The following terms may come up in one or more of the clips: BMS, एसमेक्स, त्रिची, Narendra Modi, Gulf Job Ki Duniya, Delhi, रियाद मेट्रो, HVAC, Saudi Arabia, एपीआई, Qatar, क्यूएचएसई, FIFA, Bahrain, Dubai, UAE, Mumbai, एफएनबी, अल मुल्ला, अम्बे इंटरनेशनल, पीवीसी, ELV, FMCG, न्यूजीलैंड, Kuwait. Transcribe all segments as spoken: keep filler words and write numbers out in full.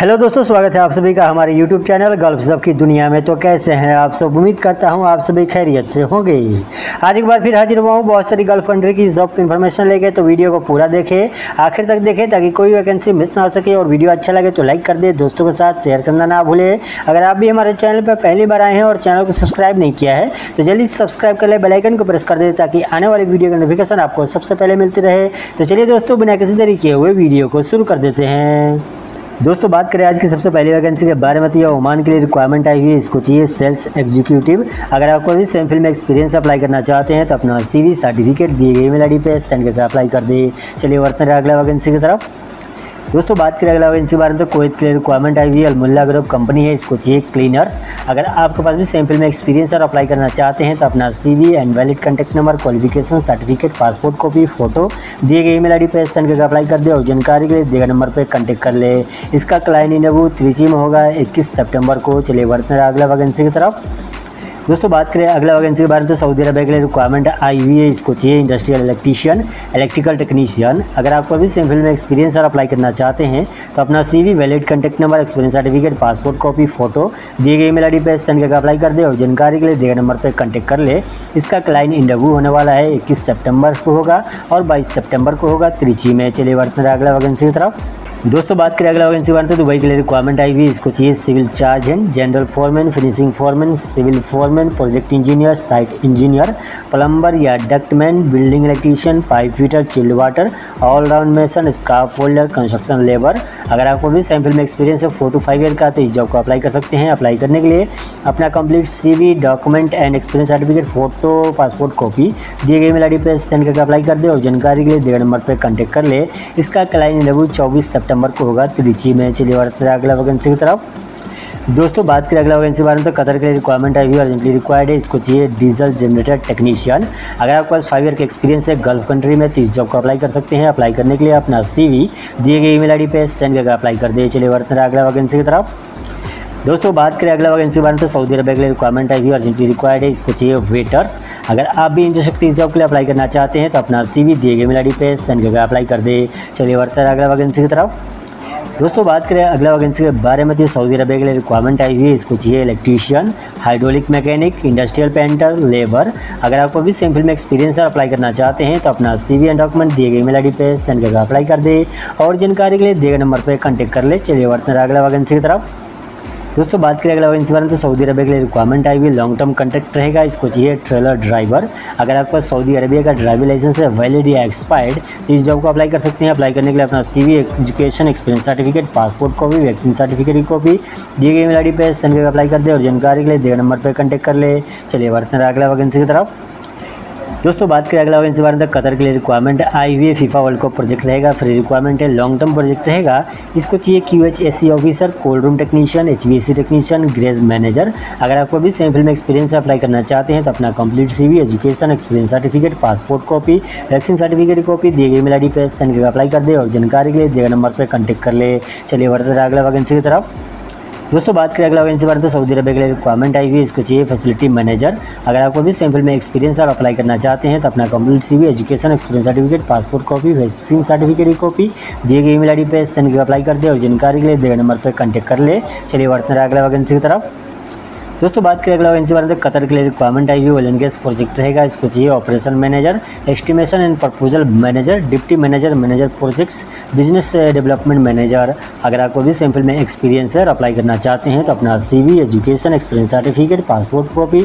Hello दोस्तों, स्वागत है आप सभी का हमारे यूट्यूब चैनल गल्फ जॉब की दुनिया में। तो कैसे हैं आप सब? उम्मीद करता हूं आप सभी खैरियत से होंगे। आज एक बार फिर हाजिर हुआ हूं बहुत सारी गल्फ कंट्री की जॉब की इन्फॉर्मेशन लेके। तो वीडियो को पूरा देखें, आखिर तक देखें ताकि कोई वैकेंसी मिस ना हो सके। और वीडियो अच्छा लगे तो लाइक कर दे, दोस्तों के साथ शेयर करना ना भूलें। अगर आप भी हमारे चैनल पर पहली बार आए हैं और चैनल को सब्सक्राइब नहीं किया है तो जल्दी सब्सक्राइब कर ले, बेल आइकन को प्रेस कर दे ताकि आने वाली वीडियो का नोटिफिकेशन आपको सबसे पहले मिलती रहे। तो चलिए दोस्तों, बिना किसी देरी किए हुए वीडियो को शुरू कर देते हैं। दोस्तों बात करें आज की सबसे पहली वैकेंसी के बारे में तो यह ओमान के लिए रिक्वायरमेंट आई हुई है। इसको चाहिए सेल्स एग्जीक्यूटिव। अगर आपको भी सेम फील्ड में एक्सपीरियंस अप्लाई करना चाहते हैं तो अपना सीवी सर्टिफिकेट दिए गए ईमेल आईडी पे सेंड करके अप्लाई कर दें। चलिए बढ़ते हैं अगला वैकेंसी की तरफ। दोस्तों बात करें अगला वैकेंसी के बारे में तो कुवैत के लिए रिक्वायरमेंट आई हुई है। अल मुल्ला ग्रुप कंपनी है, इसको चाहिए क्लीनर्स। अगर आपके पास भी सेम फील्ड में एक्सपीरियंस और अप्लाई करना चाहते हैं तो अपना CV and valid contact number, qualification certificate, passport copy, photo दिए गए ईमेल आईडी पे सेंड करके अप्लाई कर दे और जानकारी के लिए दिए गए नंबर पर कॉन्टैक्ट कर ले। इसका क्लाइंट इंटरव्यू त्रिची में होगा इक्कीस सेप्टेम्बर को। चलिए बढ़ते हैं अगला वैकेंसी की तरफ। दोस्तों बात करें अगला वैकेंसी के बारे में तो सऊदी अरब के लिए रिक्वायरमेंट आई हुई है। इसको चाहिए इंडस्ट्रियल इलेक्ट्रीशियन, इलेक्ट्रिकल टेक्नीशियन। अगर आपको भी सेम फील्ड में एक्सपीरियंस और अप्लाई करना चाहते हैं तो अपना CV, valid contact number, experience certificate, passport copy, photo दिए गए ईमेल आईडी पे सेंड करके अप्लाई कर दे और जानकारी के लिए दिए गए नंबर पर कॉन्टैक्ट कर ले। इसका क्लाइंट इंटरव्यू होने वाला है इक्कीस सेप्टेम्बर को होगा और बाईस सेप्टेम्बर को होगा त्रिची में। चलिए बढ़ते हैं अगला वैकेंसी की तरफ। दोस्तों बात करें अगला वैकेंसी बारे में तो दुबई के लिए रिक्वायरमेंट आई हुई। इसको चाहिए civil surgeon, general foreman, finishing foreman, civil foreman, project engineer, site engineer, plumber या ductman, building electrician, pipe fitter, chilled water, all round mason, scaffolder, construction labour. अगर आपको भी सैम्पल में एक्सपीरियंस है फोर टू फाइव ईयर का तो इस job को अप्लाई कर सकते हैं। अप्लाई करने के लिए अपना complete CV, document and experience certificate, photo, passport copy दिए गए मेल आईडी पे सेंड करके अप्लाई कर दे और जानकारी के लिए दिए गए नंबर पर कॉन्टैक्ट कर ले। इसका क्लाइंट इंटरव्यू चौबीस सितंबर को होगा त्रिची में। चलिए और अगला वैकेंसी की तरफ। दोस्तों बात करें अगला वैकेंसी के बारे में तो कतर के लिए रिक्वायरमेंट आई हुई, अर्जेंटली रिक्वायर्ड है। इसको चाहिए डीजल जनरेटर टेक्नीशियन। अगर आपके पास फाइव ईयर के एक्सपीरियंस है गल्फ कंट्री में तो इस जॉब को अप्लाई कर सकते हैं। अप्लाई करने के लिए अपना सीवी दिए गए ईमेल आईडी पे सेंड करके अप्लाई कर दिए। चलिए और अगला वैकेंसी की तरफ। दोस्तों बात करें अगला वैकेंसी के बारे में तो सऊदी अरब के लिए रिक्वायरमेंट आई हुई, अर्जेंटली रिक्वायर्ड है। इसको चाहिए वेटर्स। अगर आप भी इंटरेस्ट इस जॉब के लिए अप्लाई करना चाहते हैं तो अपना सीवी दिए गए मेल आईडी पे सेंड करके अप्लाई कर दे। चलिए बढ़ते हैं अगला वैकेंसी की तरफ। दोस्तों बात करें अगला वैकेंसी के बारे में तो सऊदी अरब के लिए रिक्वायरमेंट आई हुई है। इसको चाहिए electrician, hydraulic mechanic, industrial painter, labour. अगर आपको भी सेम फील्ड में एक्सपीरियंस और अप्लाई करना चाहते हैं तो अपना सीवी एंड डॉक्यूमेंट दिए गए मेल आईडी पे सेंड करके अप्लाई कर दे और जानकारी के लिए दिए गए नंबर पर कॉन्टैक्ट कर ले। चलिए बढ़ते हैं अगला वैकेंसी की तरफ। दोस्तों बात करें अगला वैकेंसी के बारे में तो सऊदी अरब के लिए रिक्वायरमेंट आई हुई, लॉन्ग टर्म कॉन्ट्रैक्ट रहेगा। इसको चाहिए ट्रेलर ड्राइवर। अगर आपका सऊदी अरबिया का ड्राइविंग लाइसेंस है वैलिड या एक्सपायर्ड तो इस जॉब को अप्लाई कर सकते हैं। अप्लाई करने के लिए अपना CV, education, experience certificate, passport copy, vaccine certificate की कॉपी दिए गए मेल आईडी पे सेंड करके अप्लाई कर दे और जानकारी के लिए दिए नंबर पर कॉन्टैक्ट कर ले। चलिए बढ़ते हैं अगला वैकेंसी की तरफ। दोस्तों बात करें अगला वैकेंसी के बारे में तो कतर के लिए रिक्वायरमेंट आई हुई है। फीफा वर्ल्ड कप प्रोजेक्ट रहेगा, फ्री रिक्वायरमेंट है, लॉन्ग टर्म प्रोजेक्ट रहेगा। इसको चाहिए क्यूएचएसई officer, cold room technician, HVAC technician, garage manager. अगर आपको भी सेम फील्ड में एक्सपीरियंस अप्लाई करना चाहते हैं तो अपना complete CV, education, experience certificate, passport copy, vaccine certificate की कॉपी दिए गए मेल आईडी पे सेंड करके अप्लाई कर दे और जानकारी के लिए दिए गए नंबर पर कॉन्टैक्ट कर ले। चलिए बढ़ते हैं अगला वैकेंसी की तरफ। दोस्तों बात करें अगला वैकेंसी के बारे में तो सऊदी अरब के लिए रिक्वायरमेंट आई हुई है। इसको चाहिए फैसिलिटी मैनेजर। अगर आपको भी सैम्पल में एक्सपीरियंस और अप्लाई करना चाहते हैं तो अपना complete CV, education, experience certificate, passport copy, vaccine certificate की कॉपी दिए गए ईमेल आईडी पे सेंड करके अप्लाई कर दे और जानकारी के लिए दिए गए नंबर पर कॉन्टैक्ट कर ले। चलिए बढ़ते हैं अगला वैकेंसी की तरफ। दोस्तों बात करें अगला वैकेंसी के बारे में तो कतर के लिए रिक्वायरमेंट आई हुई, ऑयल एंड गैस प्रोजेक्ट रहेगा। इसको चाहिए operation manager, estimation and proposal manager, deputy manager, manager projects, business development manager. अगर आपको भी सैम्पल में एक्सपीरियंस है और अप्लाई करना चाहते हैं तो अपना CV, education, experience certificate, passport copy,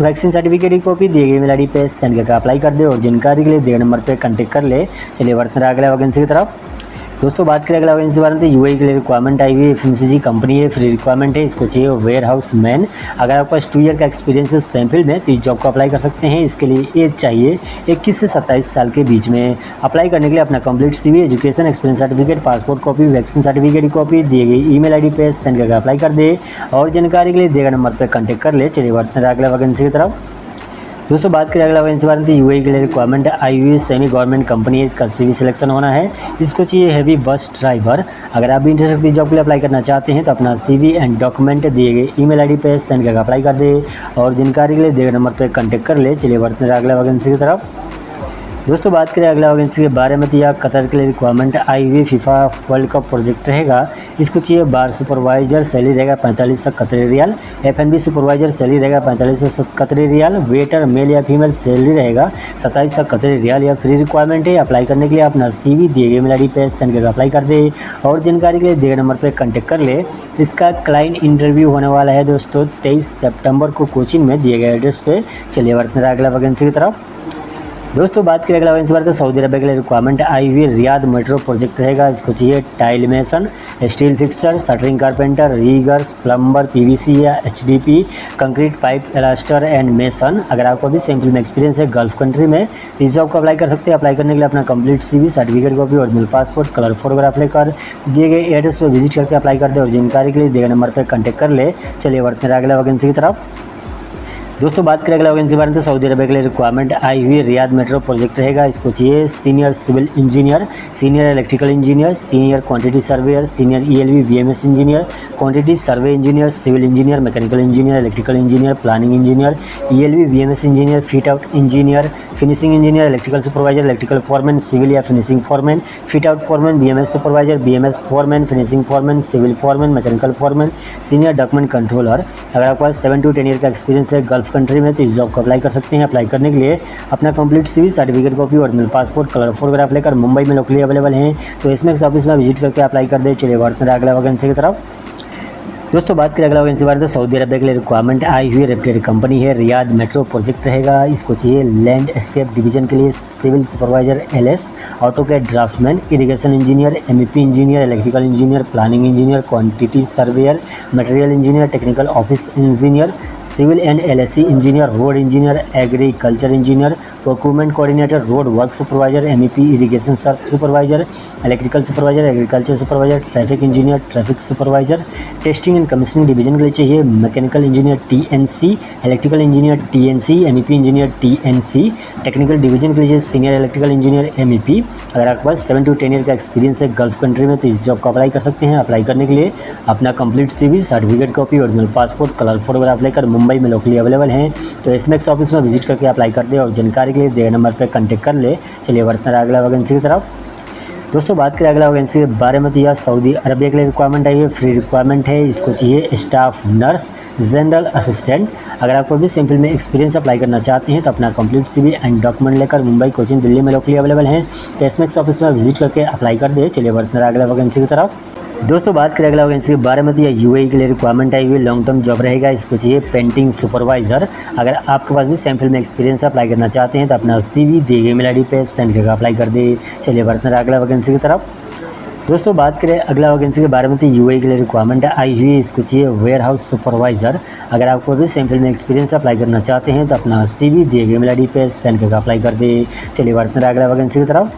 vaccine certificate की कॉपी दिए गए मेल आईडी पे सेंड करके अप्लाई कर दे और जानकारी के लिए दिए गए नंबर पर कॉन्टैक्ट कर ले। चलिए बढ़ते हैं अगला वैकेंसी की तरफ। दोस्तों बात करें अगला वैकेंसी के बारे में तो यूएई के लिए रिक्वायरमेंट आई हुई है। एफएमसीजी कंपनी है, फ्री रिक्वायरमेंट है। इसको चाहिए वेयर हाउस मैन। अगर आपके पास टू ईयर का एक्सपीरियंस है सेम फील्ड में तो इस जॉब को अप्लाई कर सकते हैं। इसके लिए एज चाहिए इक्कीस से सत्ताईस साल के बीच में। अप्लाई करने के लिए अपना complete CV, education, experience certificate, passport copy, vaccine certificate की कॉपी दिए गई ई मेल आई डी पे सेंड करके अप्लाई कर दे और जानकारी के लिए दिए गए नंबर पर कॉन्टैक्ट कर ले। चलिए बढ़ते हैं अगला वैकेंसी की तरफ। दोस्तों बात करें अगला वैकेंसी के बारे में तो यूएई के लिए रिक्वायरमेंट आई हुई, सेमी गवर्नमेंट कंपनी है। इसका सीवी सिलेक्शन होना है। इसको चाहिए हैवी बस ड्राइवर। अगर आप भी इंटरेस्टेड इस जॉब के लिए अप्लाई करना चाहते हैं तो अपना सीवी एंड डॉक्यूमेंट दिए गए ईमेल आईडी पे सेंड करके अप्लाई कर दे और जानकारी के लिए दिए गए नंबर पर कॉन्टैक्ट कर ले। चलिए बढ़ते हैं अगला वैकेंसी की तरफ। दोस्तों बात करें अगला वैकेंसी के बारे में, तो यह कतर के लिए रिक्वायरमेंट आई हुई फीफा वर्ल्ड कप प्रोजेक्ट रहेगा। इसको चाहिए बार सुपरवाइजर, सैलरी रहेगा पैंतालीस सौ कतरी रियाल। एफएनबी सुपरवाइजर सैलरी रहेगा पैंतालीस सौ कतरी रियाल। वेटर मेल या फीमेल सैलरी रहेगा सत्ताईस सौ कतरी रियाल। यह फ्री रिक्वायरमेंट है। अप्लाई करने के लिए अपना सी वी दिए गए मेल आई डी पे सेंड करके अप्लाई कर दे और जानकारी के लिए दिए गए नंबर पर कॉन्टेक्ट कर ले। इसका क्लाइंट इंटरव्यू होने वाला है दोस्तों तेईस सेप्टेम्बर को कोचिंग में दिए गए एड्रेस पर। चलिए बढ़ते हैं अगला वैकेंसी की तरफ। दोस्तों बात करें अगला वैकेंसी बार, तो सऊदी अरब के लिए रिक्वायरमेंट आई हुई रियाद मेट्रो प्रोजेक्ट रहेगा। इसको चाहिए tile mason, steel fixer, shuttering carpenter, riggers, plumber, पीवीसी या HDP, concrete pipe एलास्टर and mason. अगर आपको भी सेम फील्ड में एक्सपीरियंस है गल्फ कंट्री में, तो इस जॉब को अप्लाई कर सकते हैं। अप्लाई करने के लिए अपना complete CV, certificate copy, original passport, colour photograph लेकर दिए गए एड्रेस पर विजिट करके अप्लाई कर दे और जानकारी के लिए दिए गए नंबर पर कॉन्टेक्ट कर ले। चलिए बढ़ते हैं अगला वैकेंसी की तरफ। दोस्तों बात करें अगला वैकेंसी के बारे में, तो सऊदी अरब के लिए रिक्वायरमेंट आई हुई रियाद मेट्रो प्रोजेक्ट रहेगा। इसको चाहिए senior civil engineer, senior electrical engineer, senior quantity surveyor, senior ELV BMS engineer, quantity survey engineer, civil engineer, mechanical engineer, electrical engineer, planning engineer, ELV BMS engineer, fit out engineer, finishing engineer, electrical supervisor, electrical foreman, civil या finishing foreman, fit out foreman, BMS supervisor, BMS foreman, finishing foreman, civil foreman, mechanical foreman, senior document controller. अगर आपके पास seven to ten year का experience है gulf country में, तो इस job को अप्लाई कर सकते हैं। अप्लाई करने के लिए अपना complete CV, certificate copy, original passport, colour photograph लेकर मुंबई में लोकली अवेलेबल हैं, तो इसमें ऑफिस में विजिट करके अप्लाई कर दे। चलिए बढ़ते हैं अगला वैकेंसी की तरफ। दोस्तों बात करें अगला वैकेंसी बारे में, तो सऊदी अरब के लिए रिक्वायरमेंट आई हुई रेप्यूटेड कंपनी है रियाद मेट्रो प्रोजेक्ट रहेगा। इसको चाहिए लैंडस्केप डिवीजन के लिए सिविल सुपरवाइजर एलएस, ऑटो के draftsman, irrigation engineer, MEP engineer, electrical engineer, planning engineer, quantity surveyor, material engineer, technical office engineer, civil and LSC engineer, road engineer, agriculture engineer, procurement coordinator, road work supervisor, MEP irrigation supervisor, electrical supervisor, agriculture supervisor, traffic engineer, traffic supervisor, testing commissioning division के लिए चाहिए mechanical engineer TNC, electrical engineer TNC, MEP engineer TNC. Technical division के लिए senior electrical engineer MEP. अगर आपके पास seven to ten year का experience है गल्फ कंट्री में, तो इस जॉब को अप्लाई कर सकते हैं। अप्लाई करने के लिए अपना complete CV, certificate copy, original passport, colour photograph लेकर मुंबई में लोकली अवेलेबल हैं, तो इसमें ऑफिस में विजिट करके अप्लाई कर दे और जानकारी के लिए दिए नंबर पर कॉन्टेक्ट कर ले। चलिए बढ़ते हैं अगला वैकेंसी की तरफ। दोस्तों बात करें अगला वैकेंसी के बारे में, तो यह सऊदी अरबिया के लिए रिक्वायरमेंट आई है, फ्री रिक्वायरमेंट है। इसको चाहिए स्टाफ नर्स, जनरल असिस्टेंट। अगर आपको भी सिंपल में एक्सपीरियंस अप्लाई करना चाहते हैं, तो अपना कंप्लीट सीवी एंड डॉक्यूमेंट लेकर मुंबई, कोचिंग, दिल्ली में लोकली अवेलेबल हैं, तो एसमेक्स ऑफिस में विजिट करके अप्लाई कर दे। चलिए बढ़ते हैं अगला वैकेंसी की तरफ। दोस्तों बात करें अगला वैकेंसी के बारे में, तो यह यूएई के लिए रिक्वायरमेंट आई हुई लॉन्ग टर्म जॉब रहेगा। इसको चाहिए पेंटिंग सुपरवाइजर। अगर आपके पास भी सैम्पल में एक्सपीरियंस अप्लाई करना चाहते हैं, तो अपना सीवी दिए गए मेल आई डी पे सेंड करके अप्लाई कर दे। चलिए बढ़ते हैं अगला वैकेंसी की तरफ। दोस्तों बात करें अगला वैकेंसी के बारे में, तो यूएई के लिए रिक्वायरमेंट आई हुई, इसको चाहिए वेयर हाउस सुपरवाइजर। अगर आपको भी सेम फील्ड में एक्सपीरियंस अप्लाई करना चाहते हैं, तो अपना सीवी दिए गए मेल आई डी पे सेंड करके अप्लाई कर दे। चलिए बढ़ते हैं अगला वैकेंसी की तरफ।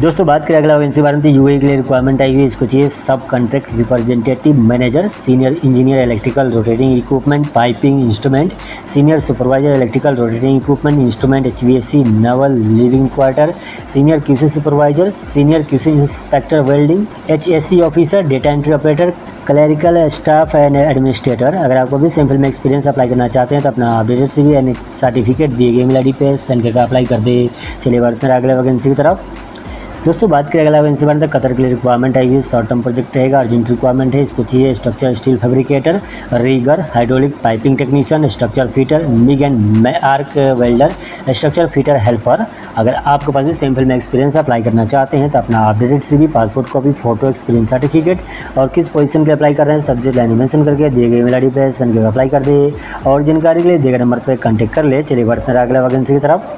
दोस्तों बात करें अगला वैकेंसी के बारे में, तो यूएई के लिए रिक्वायरमेंट आई हुई, इसको चाहिए सब contract representative manager, senior engineer, electrical rotating equipment, piping instrument, senior supervisor, electrical rotating equipment instrument, HVAC, naval, living quarter, senior QC supervisor, senior QC inspector welding, HSC officer, data entry operator, clerical staff and administrator. अगर आपको भी same field में experience apply करना चाहते हैं, तो अपना updated CV and certificate दिए गए मेल आई डी पे सेंड करके अप्लाई कर दे। चलिए बढ़ते हैं अगले वैकेंसी की तरफ। दोस्तों बात करें अगला वैकेंसी बारे में, तो कतर के लिए रिक्वायरमेंट आई हुई शॉर्ट टर्म प्रोजेक्ट रहेगा। अर्जेंट रिक्वायरमेंट है। इसको चाहिए structure steel fabricator, rigger, hydraulic piping technician, structure fitter, MIG and arc welder, structure fitter helper. अगर आपके पास भी सेम फील्ड में एक्सपीरियंस अप्लाई करना चाहते हैं, तो अपना updated CV, passport copy, photo, experience certificate और किस पोजीशन के लिए अप्लाई कर रहे हैं सब्जेक्ट लाइन मेंशन करके दिए गए मेल आई डी पे सेंड करके अप्लाई कर दे और जानकारी के लिए दिए गए नंबर पर कॉन्टेक्ट कर ले। चलिए बढ़ते हैं अगला वैकेंसी की तरफ।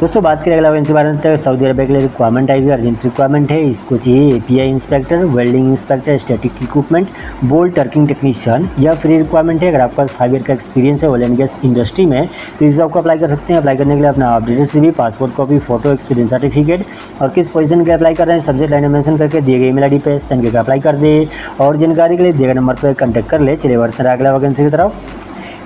दोस्तों बात करें अगला वैकेंसी के बारे में, तो सऊदी अरब के लिए रिक्वायरमेंट आई हुई अर्जेंट रिक्वायरमेंट है। इसको चाहिए एपीआई inspector, welding inspector, static equipment, bolt torquing technician. यह फ्री रिक्वायरमेंट है। अगर आपके पास फाइव ईयर का एक्सपीरियंस है ऑयल एंड गैस इंडस्ट्री में, तो इस जॉब को अप्लाई कर सकते हैं। अप्लाई करने के लिए अपना updated CV, passport copy, photo, experience certificate और किस पोजीशन के अप्लाई कर रहे हैं सब्जेक्ट लाइन मेंशन करके दिए गए मेल आई डी पे सेंड करके अप्लाई कर दे और जानकारी के लिए दिए गए नंबर पर कॉन्टैक्ट कर ले। चलिए बढ़ते हैं अगला वैकेंसी की तरफ।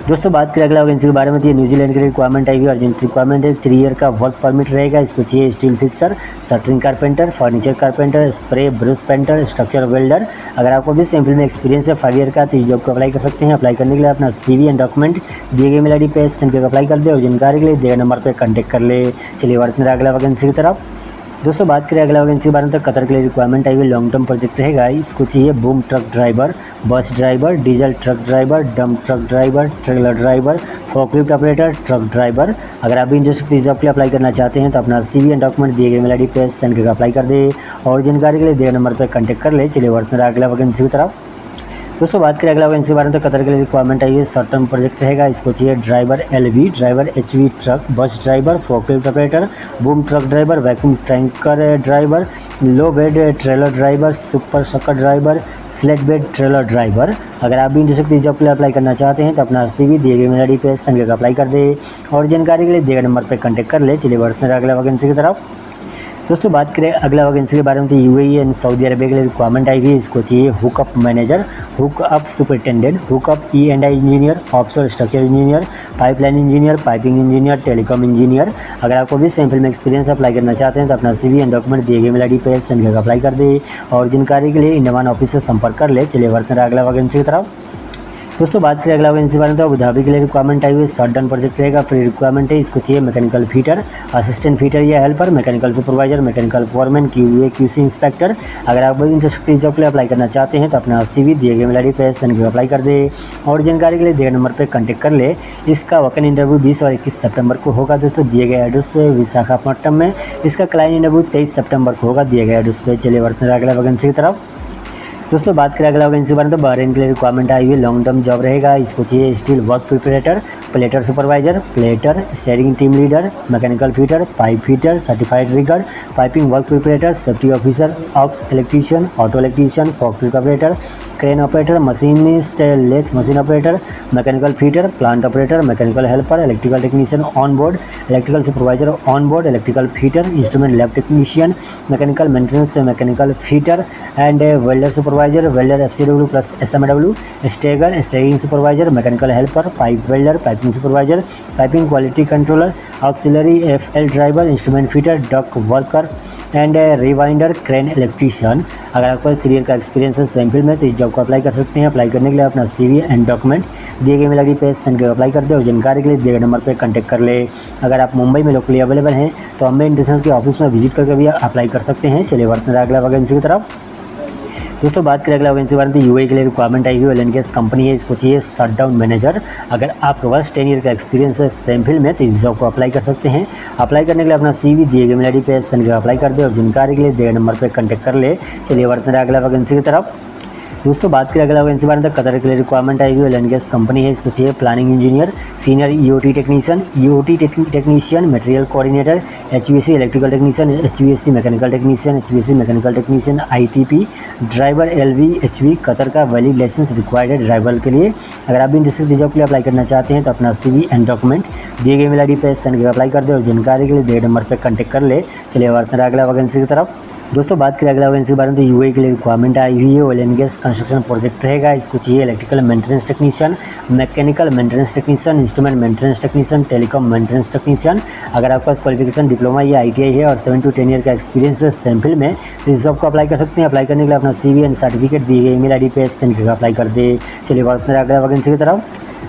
दोस्तों बात करें अगला वैकेंसी के बारे में, तो ये न्यूजीलैंड की रिक्वायरमेंट आएगी। अर्जेंट रिक्वायरमेंट है, थ्री ईयर का वर्क परमिट रहेगा। इसको चाहिए steel fixer, shuttering carpenter, furniture carpenter, spray brush painter, structure welder. अगर आपको भी सेम फील्ड में एक्सपीरियंस है फाइव ईयर का, तो इस जॉब को अप्लाई कर सकते हैं। अप्लाई करने के लिए अपना सीवी एंड डॉक्यूमेंट दिए गए मेल आई डी पे सेंड करके अप्लाई कर दे और जानकारी के लिए दिए नंबर पर कॉन्टैक्ट कर ले। चलिए बात करें अगला वैकेंसी की तरफ। दोस्तों बात करें अगला वैकेंसी के बारे में, तो कतर के लिए रिक्वायरमेंट आई हुई लॉन्ग टर्म प्रोजेक्ट रहेगा। इसको चाहिए boom truck driver, bus driver, diesel truck driver, dump truck driver, trailer driver, forklift operator, truck driver. अगर आप भी इंटरेस्टेड इस जॉब के लिए अप्लाई करना चाहते हैं तो अपना सीवी एंड डॉक्यूमेंट दिए गए मेल आई डी पे सेंड करके अप्लाई कर दे और जानकारी के लिए दिए नंबर पर कॉन्टैक्ट कर ले। चलिए बात करें अगला वैकेंसी की तरफ। दोस्तों बात करें अगला वैकेंसी के बारे में, तो कतर के लिए रिक्वायरमेंट आई है, शॉर्ट टर्म प्रोजेक्ट रहेगा। इसको चाहिए driver LV, driver HV truck, bus driver, forklift operator, boom truck driver, vacuum tanker driver, low bed trailer driver, super shocker driver, flat bed trailer driver. अगर आप भी interested इस job के लिए apply करना चाहते हैं तो अपना सीवी दिए गए मेल आई डी पे सेंड करके अप्लाई कर दे और जानकारी के लिए दिए गए नंबर पर कॉन्टैक्ट कर ले। चलिए बढ़ते हैं अगला वैकेंसी की तरफ। दोस्तों बात करें अगला वैकेंसी के बारे में, तो यूएई एंड सऊदी अरबिया के लिए रिक्वायरमेंट आई है। इसको चाहिए hookup manager, hookup superintendent, hookup E and I engineer, offshore structure engineer, pipeline engineer, piping engineer, telecom engineer. अगर आपको भी सेम फील्ड में एक्सपीरियंस अप्लाई करना चाहते हैं तो अपना सीवी एंड डॉक्यूमेंट दिए गए मेल आई डी पे सेंड करके अप्लाई कर दे और जानकारी के लिए इंडमान ऑफिस से संपर्क कर ले। चलिए बढ़ते हैं अगला वैकेंसी की तरफ। दोस्तों बात करें अगला वैकेंसी के बारे में, तो अबु धाबी के लिए रिक्वायरमेंट आई हुई शॉर्ट टर्म प्रोजेक्ट रहेगा। फ्री रिक्वायरमेंट है। इसको चाहिए मैकेनिकल फीटर, असिस्टेंट फीटर या helper, mechanical supervisor, mechanical foreman, QA QC inspector. अगर आप इंटरेस्टेड जॉब के लिए अप्लाई करना चाहते हैं तो अपना सीवी दिए गए मेल आई डी पे सेंड करके अप्लाई कर दे और जानकारी के लिए दिए नंबर पर कॉन्टैक्ट कर ले। इसका वैकेंट इंटरव्यू बीस और इक्कीस सितंबर को होगा। दोस्तों दिए गए एड्रेस पे विशाखापट्टनम में। इसका क्लाइंट इंटरव्यू तेईस सितंबर को होगा दिए गए एड्रेस पे। चलिए बढ़ते हैं अगला वैकेंसी की तरफ। दोस्तों बात करें अगला वैकेंसी के बारे में, तो बहरीन के लिए रिक्वायरमेंट आई हुई लॉन्ग टर्म जॉब रहेगा। इसको चाहिए steel work preparator, plater supervisor, plater sharing team leader, mechanical fitter, pipe fitter, certified rigger, piping work preparator, safety officer, aux electrician, auto electrician, forklift operator, crane operator, machinist lathe machine operator, mechanical fitter, plant operator, mechanical helper, electrical technician on board, electrical supervisor on board, electrical fitter, instrument lab technician, mechanical maintenance, mechanical fitter and welder supervisor, welder F C W plus S M W, stagger staging supervisor, mechanical helper, pipe welder, piping supervisor, piping quality controller, auxiliary F L driver, instrument fitter, duct workers and rewinder, crane electrician. अगर आपको three year का experience है same field में तो इस job को apply कर सकते हैं। अप्लाई करने के लिए अपना सीवी एंड डॉक्यूमेंट दिए गए मेल आई डी पे सेंड करके अप्लाई कर दे और जानकारी के लिए दिए गए नंबर पर कॉन्टैक्ट कर ले। अगर आप मुंबई में लोकली अवेलेबल हैं तो अम्बे इंटरनेशनल के ऑफिस में विजिट करके भी अप्लाई कर सकते हैं। चलिए बढ़ते हैं अगला वैकेंसी की तरफ। दोस्तों बात करें अगला वैकेंसी के बारे में, तो यूएई के लिए रिक्वायरमेंट आई हुई ऑयल एंड गैस कंपनी है। इसको चाहिए शटडाउन मैनेजर। अगर आपके पास टेन ईयर का एक्सपीरियंस है सेम फील्ड में तो इस जॉब को अप्लाई कर सकते हैं। अप्लाई करने के लिए अपना सीवी दिए गए मेल आई डी पे सेंड करके अप्लाई कर दे और जानकारी के लिए दिए नंबर पर कॉन्टैक्ट कर ले। चलिए बढ़ते हैं अगला वैकेंसी की तरफ। दोस्तों बात करें अगला वैकेंसी के बारे में, तो कतर के लिए रिक्वायरमेंट आई हुई एल एंड गैस कंपनी है। इसको चाहिए planning engineer, senior EOT technician, EOT technician, material coordinator, HVAC electrical technician, HVAC mechanical technician, HVAC mechanical technician, ITP driver LV HV. Qatar का वैलिड लाइसेंस रिक्वायर्ड है driver के लिए। अगर आप भी इंटरेस्टेड जॉब के लिए अप्लाई करना चाहते हैं तो अपना सीवी एंड डॉक्यूमेंट दिए गए मेल आई डी पे सेंड करके अप्लाई कर दे और जानकारी के लिए दिए नंबर पर कॉन्टैक्ट कर ले। चलिए अगला वैकेंसी की तरफ। दोस्तों बात करें अगला वैकेंसी के बारे में, तो यूएई के लिए रिक्वायरमेंट आई हुई है oil and gas construction project रहेगा। इसको चाहिए electrical maintenance technician, mechanical maintenance technician, instrument maintenance technician, telecom maintenance technician. अगर आपके पास क्वालिफिकेशन डिप्लोमा या आईटीआई है और सेवन टू टेन ईयर का एक्सपीरियंस है सेम फील्ड में तो इस जॉब को अप्लाई कर सकते हैं। अप्लाई करने के लिए अपना सीवी एंड सर्टिफिकेट दिए गए ईमेल आईडी पे सेंड करके अप्लाई कर दे। चलिए बढ़ते हैं अगला वैकेंसी की तरफ।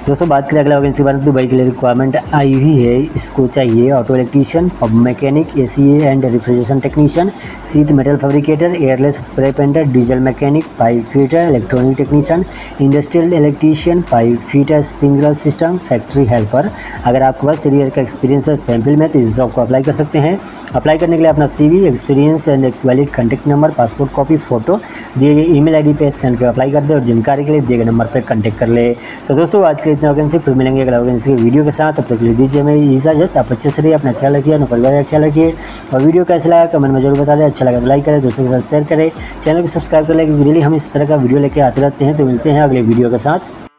दोस्तों बात करें अगला वैकेंसी के बारे में, दुबई के लिए रिक्वायरमेंट आई हुई है। इसको चाहिए auto electrician, pub mechanic, ACA and refrigeration technician, sheet metal fabricator, airless spray painter, diesel mechanic, pipe fitter, electronic technician, industrial electrician, pipe fitter, sprinkler system, factory helper. अगर आपके पास थ्री ईयर का experience है same field में तो इस job को apply कर सकते हैं। अप्लाई करने के लिए अपना CV, experience and valid contact number, passport copy, photo दिए गए ई मेल आई डी पे सेंड कर अप्लाई कर दे और जानकारी के लिए दिए गए नंबर पर कॉन्टैक्ट कर ले। तो दोस्तों आज इतना वैकेंसी, फिर मिलेंगे अगला वैकेंसी के वीडियो के साथ। तब तक तो ले दीजिए मेरी इजाजत। आप अच्छे से रहिए, अपना ख्याल रखिए, अपने परिवार का ख्याल रखिए और वीडियो कैसा लगा कमेंट में जरूर बता दें। अच्छा लगा तो लाइक करें, दोस्तों के साथ शेयर करें, चैनल को सब्सक्राइब कर लें। डेली हम इस तरह का वीडियो लेकर आते रहते हैं। तो मिलते हैं अगले वीडियो के साथ।